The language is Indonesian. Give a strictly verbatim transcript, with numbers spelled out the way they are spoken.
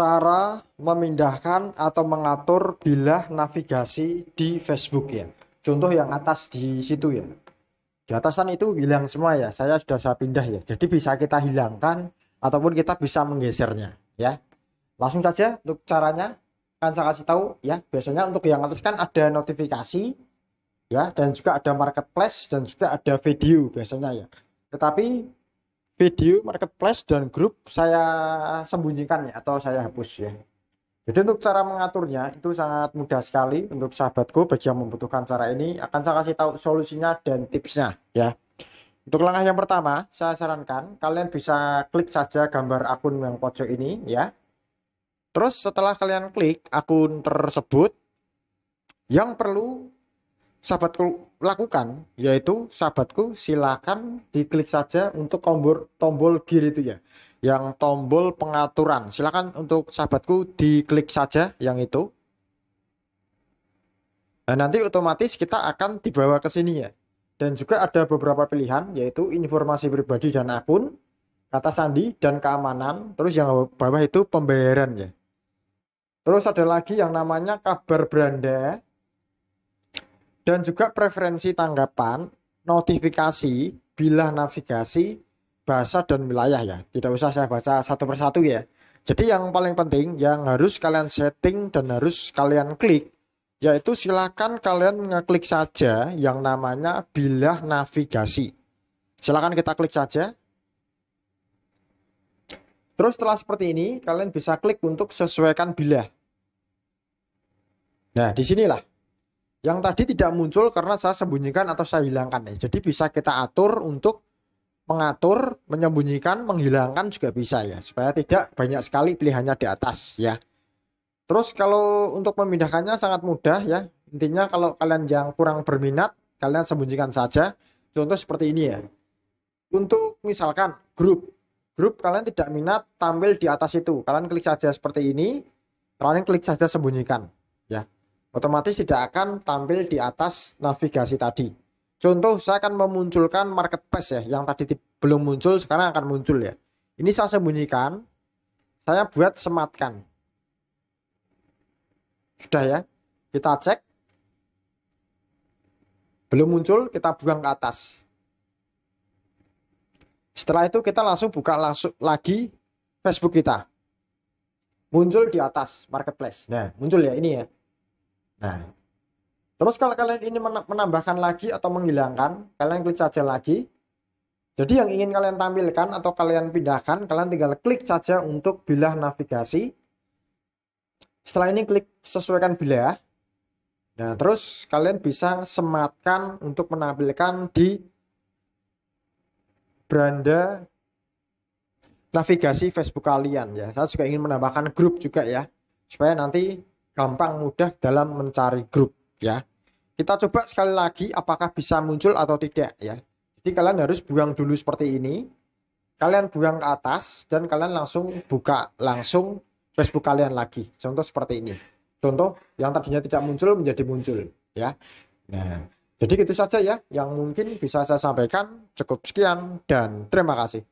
cara memindahkan atau mengatur bilah navigasi di Facebook ya. Contoh yang atas di situ ya. Di atasan itu hilang semua ya. Saya sudah saya pindah ya. Jadi bisa kita hilangkan ataupun kita bisa menggesernya ya. Langsung saja untuk caranya akan saya kasih tahu ya. Biasanya untuk yang atas kan ada notifikasi ya, dan juga ada marketplace dan juga ada video biasanya ya. Tetapi video, marketplace, dan grup saya sembunyikan ya, atau saya hapus ya. Jadi untuk cara mengaturnya itu sangat mudah sekali untuk sahabatku. Bagi yang membutuhkan cara ini, akan saya kasih tahu solusinya dan tipsnya ya. Untuk langkah yang pertama, saya sarankan kalian bisa klik saja gambar akun yang pojok ini ya. Terus setelah kalian klik akun tersebut, yang perlu sahabatku lakukan yaitu sahabatku silakan diklik saja untuk tombol tombol gear itu ya, yang tombol pengaturan. Silakan untuk sahabatku diklik saja yang itu. Nah, nanti otomatis kita akan dibawa ke sini ya. Dan juga ada beberapa pilihan yaitu informasi pribadi dan akun, kata sandi dan keamanan, terus yang bawah itu pembayaran ya. Terus ada lagi yang namanya kabar beranda, dan juga preferensi tanggapan, notifikasi, bilah navigasi, bahasa dan wilayah ya. Tidak usah saya baca satu persatu ya. Jadi yang paling penting yang harus kalian setting dan harus kalian klik, yaitu silakan kalian ngeklik saja yang namanya bilah navigasi. Silakan kita klik saja. Terus setelah seperti ini, kalian bisa klik untuk sesuaikan bilah. Nah, disinilah yang tadi tidak muncul karena saya sembunyikan atau saya hilangkan ya. Jadi bisa kita atur untuk mengatur, menyembunyikan, menghilangkan juga bisa ya. Supaya tidak banyak sekali pilihannya di atas ya. Terus kalau untuk memindahkannya sangat mudah ya. Intinya kalau kalian yang kurang berminat, kalian sembunyikan saja. Contoh seperti ini ya. Untuk misalkan grup. Grup kalian tidak minat tampil di atas itu. Kalian klik saja seperti ini. Kalian klik saja sembunyikan ya. Otomatis tidak akan tampil di atas navigasi tadi. Contoh saya akan memunculkan marketplace ya, yang tadi belum muncul sekarang akan muncul ya. Ini saya sembunyikan, saya buat sematkan. Sudah ya, kita cek. Belum muncul, kita buang ke atas. Setelah itu kita langsung buka langsung lagi Facebook kita. Muncul di atas marketplace. Nah, muncul ya ini ya. Nah, terus kalau kalian ini menambahkan lagi atau menghilangkan, kalian klik saja lagi. Jadi yang ingin kalian tampilkan atau kalian pindahkan, kalian tinggal klik saja untuk bilah navigasi. Setelah ini klik sesuaikan bilah. Nah, terus kalian bisa sematkan untuk menampilkan di beranda navigasi Facebook kalian ya. Saya juga ingin menambahkan grup juga ya, supaya nanti gampang mudah dalam mencari grup ya. Kita coba sekali lagi apakah bisa muncul atau tidak ya. Jadi kalian harus buang dulu seperti ini. Kalian buang ke atas dan kalian langsung buka langsung Facebook kalian lagi. Contoh seperti ini. Contoh yang tadinya tidak muncul menjadi muncul ya. Nah, jadi gitu saja ya yang mungkin bisa saya sampaikan. Cukup sekian dan terima kasih.